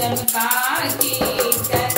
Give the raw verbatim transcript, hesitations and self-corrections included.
Terima kasih.